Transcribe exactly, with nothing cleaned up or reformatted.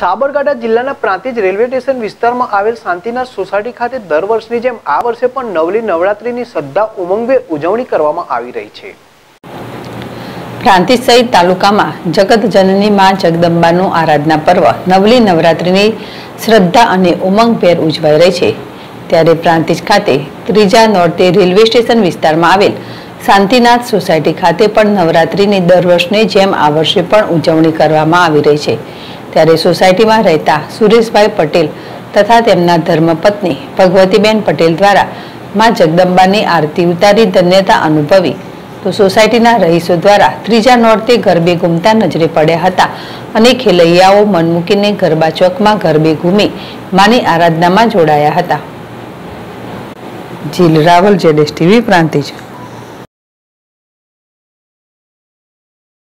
સાબરકાંઠા જિલ્લાના Prantij railway station વિસ્તારમાં આવેલ શાંતિનાથ સોસાયટી ખાતે દર વર્ષની જેમ આ વર્ષે પણ નવલી નવરાત્રીની શ્રદ્ધા ઉમંગભેર ઉજવણી કરવામાં આવી રહી છે। પ્રાંતિજ સહિત તાલુકામાં જગત જનની માં જગદંબાનું આરાધના પર્વ નવલી નવરાત્રીની શ્રદ્ધા અને ઉમંગભેર ઉજવાઈ રહી છે। ત્યારે પ્રાંતિજ ખાતે ત્રીજા નોર્તે રેલવે સ્ટેશન વિસ્તારમાં આવેલ શાંતિનાથ સોસાયટી ખાતે પણ નવરાત્રીની દર વર્ષની જેમ આ વર્ષે પણ ઉજવણી કરવામાં આવી રહી છે। त्यारे सोसायटी में रहता सुरेशभाई पटेल तथा तेमना धर्मपत्नी भगवतीबेन पटेल द्वारा मां जगदंबा ने आरती उतारी धन्यता अनुभवी तो सोसायटी रहीसों द्वारा त्रीजा नोरते गरबे घूमता नजरे पड़ा था। अनेक खेलैयाओ मन मूकीने गरबा चौक में गरबे घूमी मानी आराधना में जोड़ाया था। जील रावल जेडेस टीवी प्रांतिज।